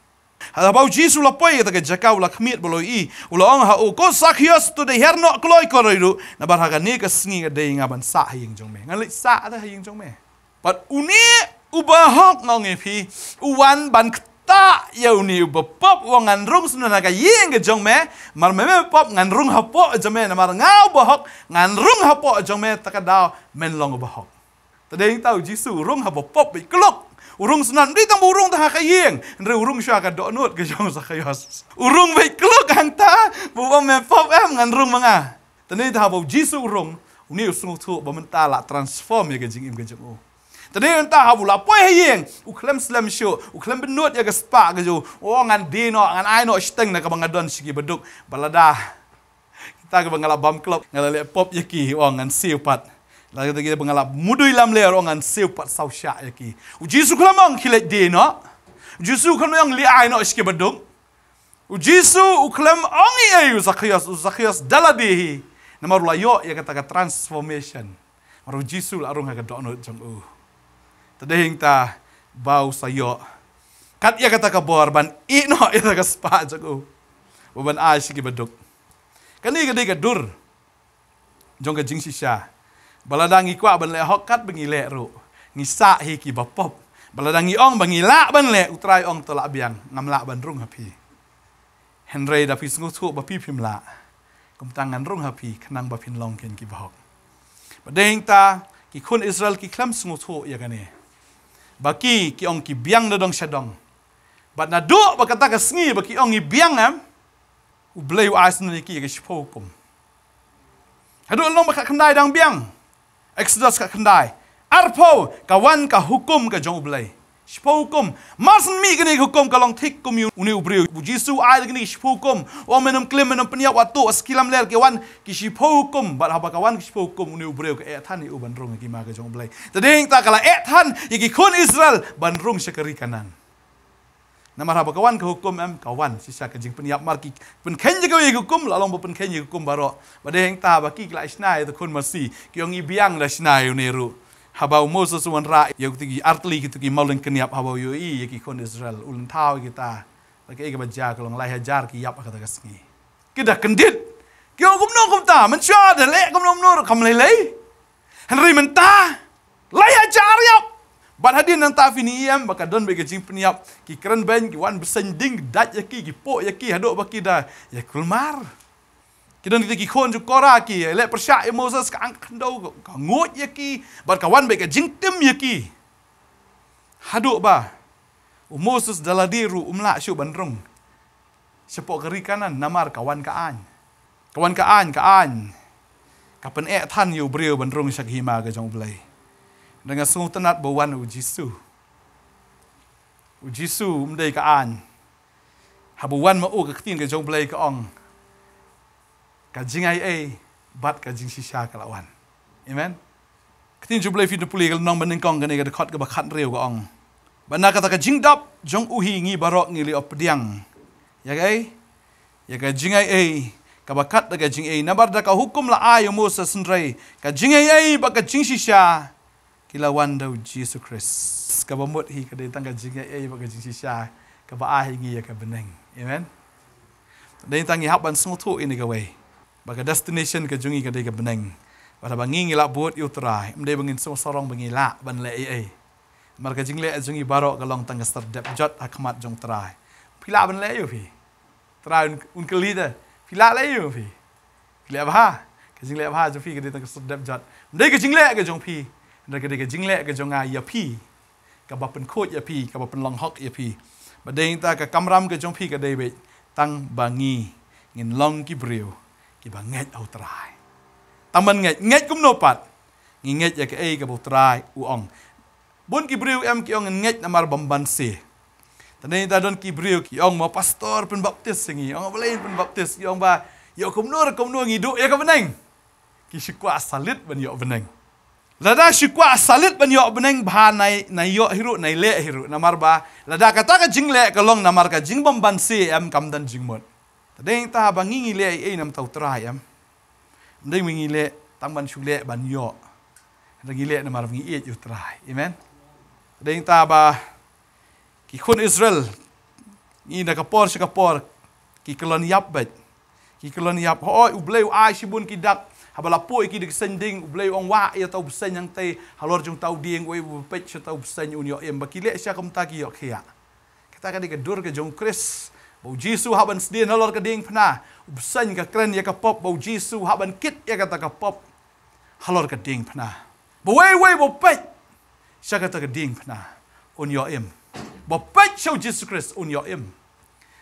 Ada bau Jisu la poi ta ke jakau la khmit boloi ulong ha u ko sakhios to de herno kloi koroidu na bar haga ni ka singi ga dei ngaban sa hing jong me ngali sa ta hing jong me pat uni uba hok nonge phi uwan ban ta yauni uba pop wangan rung sunana ka yeng ga jong me mar me pop ngan rung ha po jong me na mar ngau ba hok ngan rung ha po jong me ta ka dau men long ba hok ta dei tau Jisu rung ha pop bi klok urung sunan di tang burung tah kayeng ndre urung sya ka donut ke jong sakyos urung wei klok hangta buwa me pop em ngan rung manga tani tah bau Jisu urung uni usung thu ba menta la transform ye ke jing im ke jong o tani entah habu la poi heyeng u klem slam syo u klem benut ye ke spa ke jo o ngan dino ngan ai no steng na ka bangadon sigi beduk balada kita ke bangala bam klok ngale pop ye ki o ngan sipat lagi kita pengalap mudu ilam leher ongan seupat sausya yaki. Ujisu kelamang kilat dino. Ujisu kan yang liai no iske bedung. Ujisu uklam ongi ayu Zakhias Zakhias daladehi. Nama rulayo ya kata transformation. Maru Jisu larung haga dono jong u. Tadehing ta bau sayo. Kat ya kata kabor ban ino ya kata spa jong u. Uban ai iske bedung. Kani gede gadur. Jong gajing sisya. Baladangi kwa ban le hokkat bengi le ro ngisa he ki bapop baladangi ong bengi la ban le utrai ong tolak biang ngam la ban rung hapi henry da pisngu thu ba pi phim la kum tangan rung hapi khnang ba phin long ken ki bahok badeng ta ki khun Israel ki khlam sngu thu ya gane baki ki ong ki biang da dong shadong bad na do ba kata ka sngi ba ki ong i biang am u bleu as na ki ge shpo kum hadu long ba kha khnai dang biang Exodus ka kendai arpo kawan ka hukum ka jong blai shpokum masn mi gni hukum ka long thik kum uni ubriu Jisu ai gni shpokum o menum klem menum pnia watu skilam ler ke wan ki shpokum ba haba kawan ki shpokum uni ubriu ka e than i uban rung ki ma ka jong blai tadeng ta kala e than i ki kun Israel ban rung shakari kanan namar haba kawan ka hukum em kawan sisa ka jing pnia mar ki pen ken je ka hukum la long pen ken je hukum baro badeng ta ba ki kla snai to kun masi ki ong i biang la snai neru haba Moses wan ra ye ki artli ki ki maulen kniap haba yo i ki kun Israel ulun tau kita la ke ga baja ka long lai hajar ki yap ka ta ka sni ki da kendit ki ong kum nong kum ta man sha de le kum nong nor kam lai lai henry man ta lai hajar yap Ban hadin nang ta fini em baka don bagi jing peniap ki keren ben ki wan besending dat yaki ki po yaki hadok baki da ya kulmar ki don ki kon ju kora ki le persya Moses ka angkendo ka ngot yaki ban kawan bagi jing tim yaki hadok ba u Moses daladiru umla syu bandrung sepo keri kanan namar kawan ka an kawan ka an ka an kapan e than yu breu bandrung sakhima ka jong blai dengan sungguh tenat bawan Jisu. Jisu mendai ka an. Habuan mau ke ketin ke jong blai ka ong. Ka jingai ai bat ka jing sisha ka lawan. Amen. Ketin jong blai fi de puli ka nong ban kong ka ne ka khot ka bakhat reu ka ong. Bana kata ka jing dap jong uhi ngi barok ngili op diang. Ya kai. Ya ka jingai ai ka bakhat ka jing ai nabar da ka hukum la ai Moses sendrai. Ka jingai ai ba ka jing sisha. Kilawan dau Jisu Khrist kabamut hi kadai tangga jinga ei baga jing sisha kabaah ngi ya ka beneng amen dai tangi haban sungthu ini ka wei baga destination ka jungi kadai ka beneng bara bangi ngila bot utrai mdai bangin sung sorong bangi la ban le ei ei mar ka jingle jungi baro ka long tangga stardap jot akmat jong trai phila ban le yo phi trai un kelida phila le yo phi le ba ka jingle ba jo phi kadai tangga stardap jot mdai ka jingle ka jong phi Rega-rega jinglek ke jonga ya pi ka bapen khot ya pi ka bapen long hok ya pi badeng ta ka kamram ke jong pi ka dei tang bangi ngin long ki breu ki banget au trai taman ngai ngai kum no pat nginget ya ke ei ka bu trai u ong bun ki breu em ki ong ngai namar bamban se tanei ta don ki breu ki ong ma pastor pen baptis singi ong belain pen baptis ki ong ba yo kum nur kum nur ngi du ya ka beneng ki sikwa salit ban yo beneng Lada shikwa salit ban yo beneng bah nai nai yo hiru nai le hiru namar ba lada kata ka jingle ka long namar ka jing bamban si am kam dan jingmot tadeng ta bangi le ei nam tau trai am ndeng wingi le tang ban shule ban yo ndeng le namar wingi ei yo trai amen tadeng ta ba ki khun Israel Ina kapor se kapor ki kelon yap bet ki kelon yap hoi ublei ai sibun ki dak habala poi ki dik sending ublei ong wa ya tau bsen yang te halor jung tau dieng we pet se tau bsen unyo em bakile sia kam taki yok khia kita ka dikedur ke jung Kris bau Jisu haban sedin halor ke ding pna bsen ka kren ya ka pop bau Jisu haban kit ya kata ka pop halor ke ding pna bawei we bo pet sia kata ke ding pna unyo em Bapak show Yesus Kristus unyo im.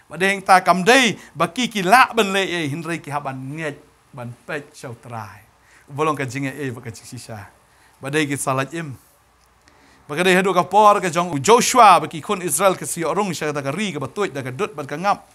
Badeng ta kam dei baki ki la ban le e hinrei ki haban nget ban pet show trai. Bolong ka jinge e baka sisa. Badai ki salat im. Baka dei hadu ka por ka jong Joshua baki kun Israel ke si orung sya ta ka ri ka batuj da ka dut ban ka ngap.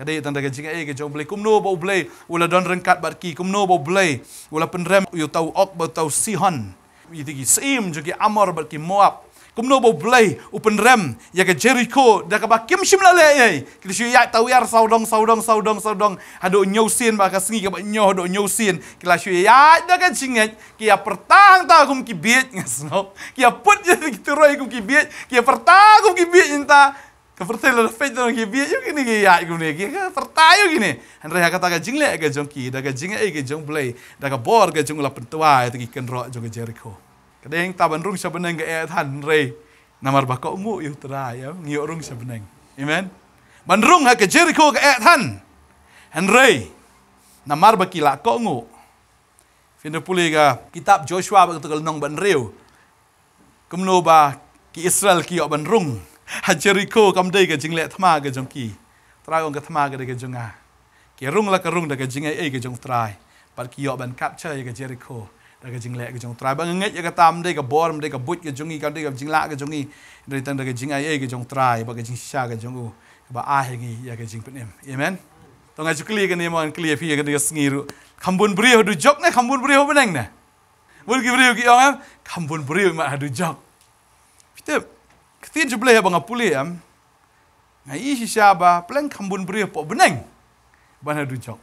Kadai tanda ka jinge e ka jong blei kumno bo blei ula don rengkat baki kumno bo blei ula penrem yu tau ok bo tau Sihon. Yitigi Seim joki Amor baki Moab. Kumno bo blei upen rem ya ke Jericho da ka bakim shim la le kris ya tau yar saudong saudong saudong saudong hado nyosin ba ka singi ka nyo hado nyosin kila shu ya da ka jinget kia pertang ta kum ki biet ngasno kia put ya ki turoi kum ki biet kia pertang kum ki biet inta ka pertel la fet don ki biet yu kini ki ya kum ne ki ka pertayo gini andre ha kata ka jingle ka jongki da ka jinge e ka jong blei da ka bor ka jong la pentua ya ki kenro jong Jericho kadang taban rung sebeneng ke etan rei namar bakok mu yu terai ya ngiok rung sebeneng amen ban rung ha ke Jericho ke etan henrei namar bakila kok ngu finde puli ga kitab Joshua ba ketekel nong ban riu kumno ba ki Israel ki ban rung ha Jericho kam dei ke jingle thma ke jongki terai ong ke thma ke ke jonga ki rung la ke rung da ke jingai ei ke jong terai par ki yo ban capture ke Jericho da ka jingle ka jong trai ba nget ya ka tam de ka bor de ka but ka jungi ka de ka jingla ka jungi de tan de ka jingai e ka jong trai ba ka jing sha ka jongu ba a he gi ya ka jing penem amen to nga jukli ka ne mon clear fi ka de sngir khambun brio du jok ne khambun brio beneng ne bul ki brio ki ong khambun brio ma du jok fitep ktin juble ba nga puli am ngai si sha ba plan khambun brio po beneng ba na du jok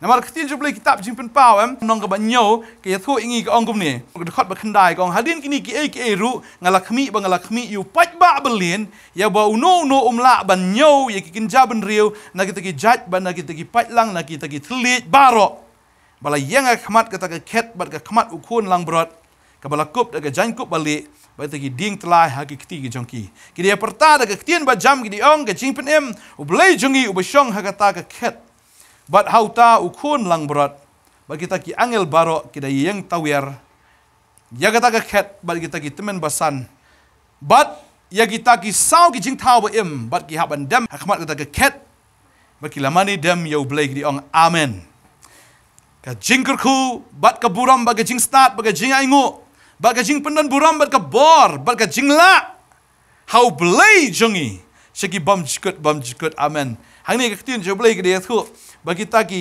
Namar ketin juble kitab jimpen pau em nong ka banyo ke thu ingi ka ongkum ni khot ba khandai ka ong hadin kini ki ei ki ei ru ngalakmi ba ngalakmi yu pat ba belin ya ba uno uno umla banyo ya ki kinja ben riu na kita ki jaj ba na kita ki pat lang na kita ki telit baro bala yang ka khamat ka ta ka khet ba ka khamat ukun lang brot ka bala kup da ka jankup balik ba ta ki ding telai ha ki kiti ki jongki ki dia perta da ka ketien ba jam ki di ong ka jimpen em u blai jongi u ba shong ha ka ta ka khet Bat hauta ukun lang berat, bagi kita ki angel barok kita yang tawir, ya kita ki ket, bagi kita ki temen basan, bat ya kita ki saw ki jing tau beim, bat ki haban dem, hakmat kita ki ket, bagi lamani dem ya ublai ki diong amen. Ka jing kerku, bat ka buram, bagi jing start, bagi jing aingu, bagi jing pendan buram, bat ka bor, bat ka jing la, hau blai jongi, seki bam jikut, bam jikut, amen. Hang ni ka ketin jo blai ki dia tu. Bagi kita ki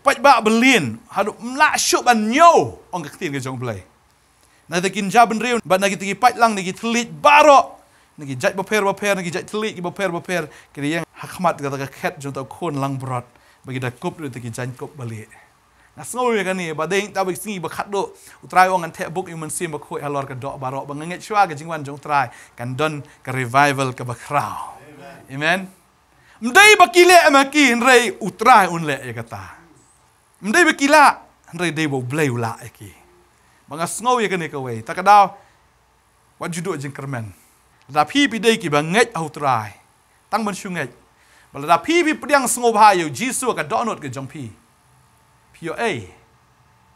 pat ba belin hadu mla syuk ban nyo ong ketin ke jong blai na te kin ja ban riu ban na ki pat lang ki telit baro ki jat ba per ba per ki jat telit ki ba per ba per ki yang hakmat kata ka khat jong ta khon lang brot bagi da kup ru te ki jan kup bali na snow ya ni ba deng ta ba singi ba khat do utrai ong an the book human sim ba khoi halor ka do baro ba nget chwa ka jingwan jong trai kan don ka revival ka ba khrau amen Mdai bakile amaki nrei utrai unle ya kata. Mdai bakila nrei dei bo blei ula eki. Banga snow ya kene kawei. Takadaw wat judo jing kermen. Da pi pi dei ki banget utrai. Tang ban shunget. Bala da pi pi pediang snow ba yo Jisu ka donot ke jong pi. Pio ei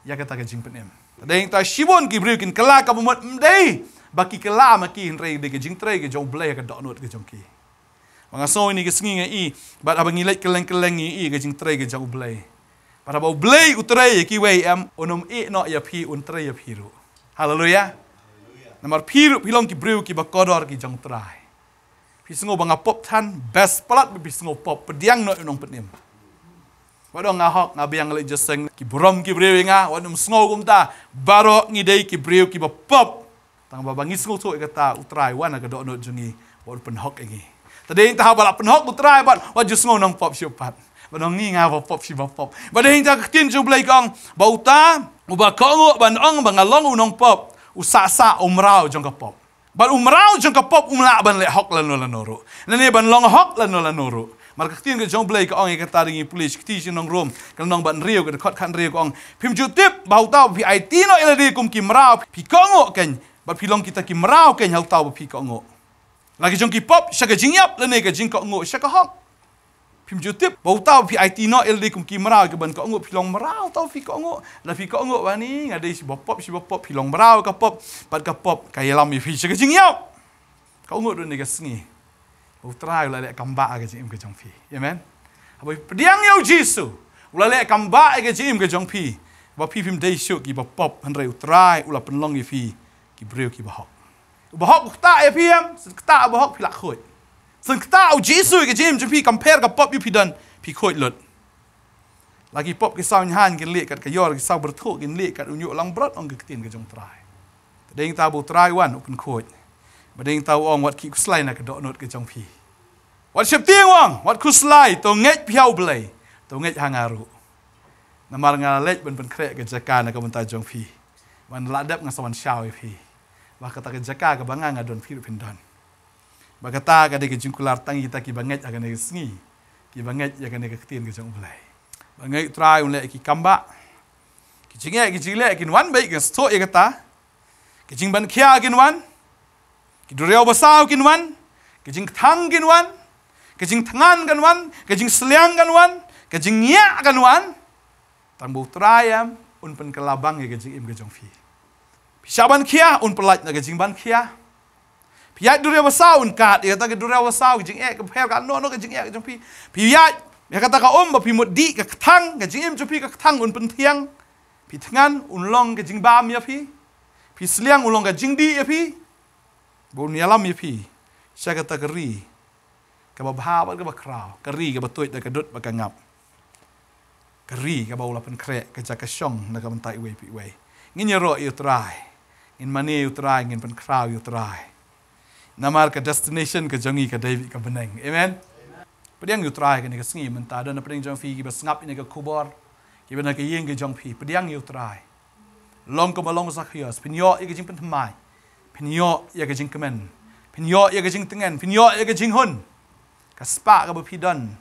ya kata ke jing penem. Tadeng ta shibon ki briukin kala ka bomot mdai baki kala maki nrei dei ke jing trei ke jong blei ka donot ke jong ki. Mangaso ini kesengi ngai bat abang ngilek keleng-keleng i ke jing trai ke jang ublai. Pada bau blai utrai ki wei am onom e no ya pi untrai ya piru. Haleluya. Namar piru pilong ki breu ki bakodor ki jang trai. Pi sengo banga pop than best palat pi sengo pop pediang no unong penim. Wadong ngahok ngabiang le jeseng ki brom ki breu nga wadong sengo kumta baro ngidei ki breu ki bapop. Tang babangi sengo tu kata utrai wana ka do no jungi wal penhok egi. Tadeng ta balap penhok utrai bat wat jus ngonong pop syopat. Banong ngi ngawa pop si pop. Badeng ta ketin jublai kong bauta uba kongo banong bangalong unong pop usasa umrau jong ka pop. Bal umrau jong kapop umla ban le hok lan nola noro. Nane ban long hok lan nola noro. Marka ketin ke jong blai ke ong ke taringi pulis keti jong rom ke nong ban riu ke khot khan riu ke ong phim jutip bau tau vi it no eladi kum kimrau pi kongo ken ba pi long kita kimrau ken hau tau pi kongo. Lagi jong kipop shaka jingyap lane ke jing kongo shaka hok. Phim jutip bau tau vi it no eladi kum kimrau ke ban kongo pi long merau tau pi kongo la pi kongo wani ngade si bopop si bopop pi long merau ke pop pat ke pop kayelam fi shaka jingyap. Kongo do ne ke sngi. Utra ulale kamba ke jim ke jongpi, amen. Abo pediang yau Jisu ulale kamba ke jim ke jongpi. Ba pi pim dei shuk ki ba pop han rei utrai ula penlong i fi ki breu ki ba hok. Ba hok ta e piam, ta ba hok pi la khoi. Sen ta au Jisu ke jim jongpi compare ka pop yu pi dan pi khoi lot. Lagi pop ki saun han ki le kat ka yor ki sau berthuk ki le kat unyu lang brot ong ke tin ke jong trai. Ding ta bu trai wan open khoi. Badeng tau ong wat ki kuslai na ke doknot ke jong pi. Wat shep tiang wang, wat kuslai to ngej piau blai, to ngej hangaru. Namar ngalej ben ben krek ke jaka na ke bentar jong pi. Wan ladap ngasawan syau pi. Wa kata ke jaka ke banga ngadon pi pendon. Ba kata ke de ke jingkular tangi kita ki bangej akan ke sngi. Ki bangej akan ke ketin ke jong blai. Bangej trai un le ki kamba. Ki jinge ki jile ki wan baik ke sto ye kata. Ki jing ban khia ki wan. Duriau basau kin wan, kejing tang kin wan, kejing tangan kan wan, kejing seliang kan wan, kejing nya kan wan. Tambu terayam un pen kelabang ya kejing im kejong fi. Pisaban kia un pelat na kejing ban kia. Piat duriau basau un kat ya kata ke duriau basau kejing ek ke kan no no kejing ek kejong fi. Piat ya kata ka om ba pimut di ke tang kejing im jong fi ke tang un pen tiang. Pi tangan un long kejing bam ya fi. Pi seliang un long kejing di ya fi. Bun yalam yipi, syakata keri, kaba bahabat kaba krau, keri kaba tuit da kadut baka ngap. Keri kaba ulapan krek, kaca kasyong, naka mentai wei pi wei. Ngin yero yutrai, ngin mani yutrai, ngin pen krau yutrai. Namar ka destination ka jongi ka David ka beneng, amen? Pediang yutrai ka nika sengi mentada na pedang jong fi, kiba sengap ina ka kubor, kiba na ka yeng ka jong pi, pediang yutrai. Long ka malong sakhios, pinyok ika jing pen temai. Pinyo ya ke jing kemen, pinyo ya ke jing tengen, pinyo ya ke jing hun. Kaspa ka bapidan,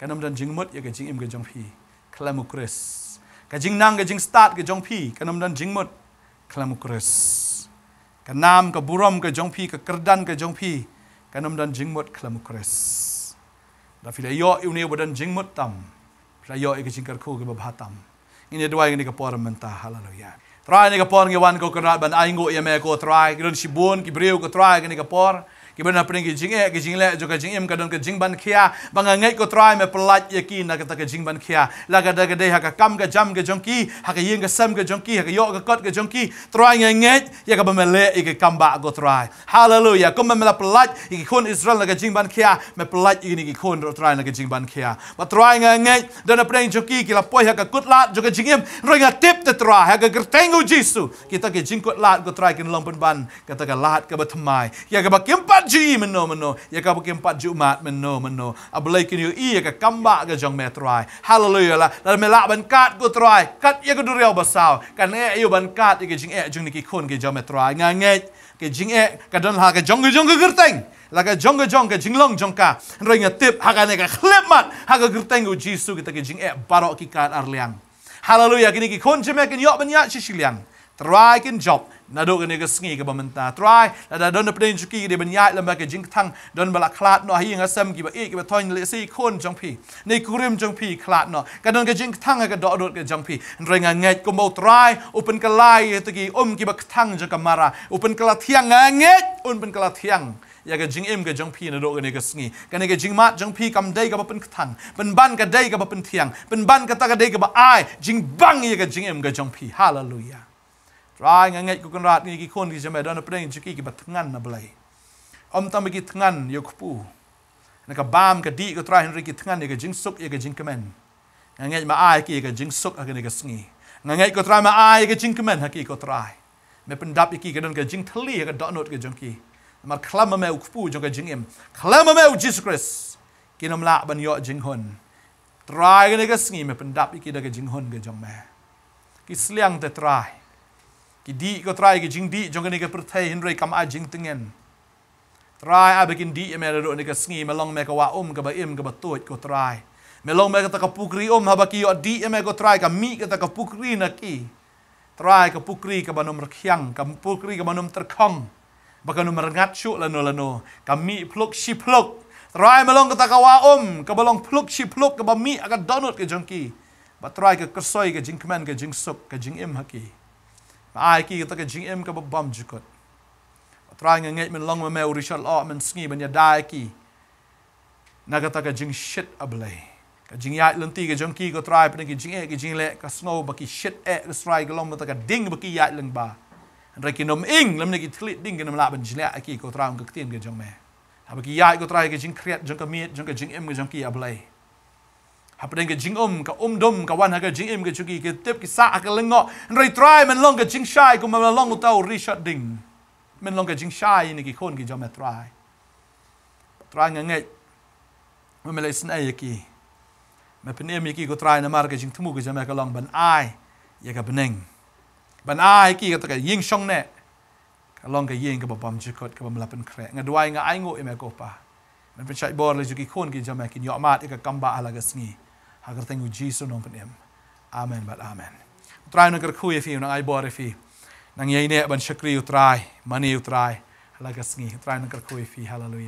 kanam dan jingmut ya ke jing im ke jong pi, kelamu Khrist. Ka jing nang ke jing start ke jong pi, kanam dan jingmut, kelamu Khrist. Kanam ke buram ke jong pi, ke kerdan ke jong pi, kanam dan jingmut, kelamu Khrist. Da fila yo iune badan jingmut tam, fila yo ya ke jing karku ke babatam. Ini dua yang ni ke por mentah, haleluya. Trai ni kapor ngi wan ko kena ban aingo ya me ko trai kidon sibun ki breu ko trai ni kapor ki ban apeng ki jing e ki jing le jo ka jing em ka don ka jing ban khia banga ngai ko trai me pelat ya ki na ka ta ka jing ban khia la ka da ka de ha ka kam ka jam ka jongki ha ka yeng ka sam ka jongki ha ka yo ka kot ka jongki trai ngai ngai ya ka ba me le i ka kam ba ko trai haleluya ko me la pelat i ki khon Israel la ka jing ban khia me pelat i ni ki khon ro trai la ka jing ban khia ba trai ngai ngai don apeng jongki ki la poi ha ka kut lat jo ka jing em roi nga tip te trai ha ka gerteng Jisu kita ke jingkut lahat ko trai kin lompen ban kata ka lahat ka batamai ya ka bakimpat ji meno meno ya ka bakimpat jumat meno meno ablai kin yu i ya ka kamba ka jong metrai haleluya la la melak ban kat ko trai kat ya ka duriau basau kan e yu ban kat ke jing e jung ni ki khon ke jong metrai nganget ke jing e ka don ha ka jong jong ka gerteng la ka jong jong ka jinglong jong ka roi ngatip ha ka ne ka khlemat ha ka gerteng u Jisu kita ke jing e barok ki kat arliang. Haleluya, kini ki kon jeme kin yok banyak sisiliang. Try kin job, nado kini ke sengi ke pementah. Try, nada don dapet injuki di banyak lembaga jingtang, don balak klat no ahi ngasem ki ba ik ba ton lesi kon jong pi. Nei kurim jong pi klat no. Ka don ke jingtang ka do dot ke jong pi. Ndre nganget ko mau try, open ke lai te ki om ki ba tang jong ka mara. Open ke latiang nganget, open ke latiang. Ya ke jing im ke jong pi na do ke ne ke sngi ke ne ke jing mat jong pi kam dei ka ba pen kthang pen ban ka dei ka ba pen thiang pen ban ka ta ka dei ka ba ai jing bang ya ke jing im ke jong pi haleluya trai ngangai ku konrat ni ki khon ki jame don apeng jiki ki ba thngan na blai om tam ki thngan yo khpu na ka bam ka di ko trai henry ki thngan ya ke jing suk ya ke jing kemen ngangai ma ai ki ke jing suk ya ke ne ke sngi ngangai ko trai ma ai ke jing kemen ha ki ko trai me pendap ki ke don ke jing thli ya ke do not ke jong ki Mar klama me ukpu jong ka jingim klama me Jesus Christ kinom la ban yo jinghon trai ne ka sngi me pendap iki da ka jinghon ka jong me ki sliang te trai Ki di ko try ki jing di jong ni ka perthai hin rei kam a jing tingen. Try abekin di emerado ni ka sngi melong me ka wa um ka ba im ka ba tuj ko try. Melong me ka ta ka pukri um habaki yo di em ko try ka mi ka ta ka pukri na ki. Try ka pukri ka banom rakhyang ka pukri ka banom terkhang. Baka no merengat syuk lano lano. Kami pluk si pluk. Try melong ka ta ka wa um ka balong pluk si pluk ka ba mi ka donut ka jongki. Batrai ke kesoi ke jingkman ke jingsuk ke jing im haki. Ai ki ta ke jing im ke bam jukot. Batrai ngengit men long me urishal a men sngi men ya dai ki. Nagata ke jing shit ablay. Ke jing yai lenti ke jongki ko trai pen ke jing e ke jing le ka snow baki shit e ke trai ke long ta ke ding baki yai leng ba. Rekinom ing lam ne ki tlit ding ke nam la ben jile aki ko trai ke tin ke jong me. Habaki yai ko trai ke jing kriat jong ke mit jong ke jing im ke jongki ablay. Hapden ke jing um ka um dum ka wan ha ka jing im ke chuki ke tip ki sa ka lengo nrei try men long ke jing shai ko men long utau richard ding men long ke jing shai ni ki kon ki jom try try nge me me lesen ai ki me penem ki ko try na mar ke jing thmu ke jom ka long ban ai ye ka beneng ban ai ki ka ying shong ne ka long ke ying ka bom chikot ka bom lapen kre nga duai nga ai ngo e me ko pa men pen chai bor le chuki kon ki jom ki yo mat ka kamba ala ga sngi agar tengu Jisu nom penem. Amen bat amen. Utrai nang kerkui fi nang ai bor fi. Nang yai ne ban syakri utrai, mani utrai, lagasngi. Utrai nang kerkui fi. Haleluya.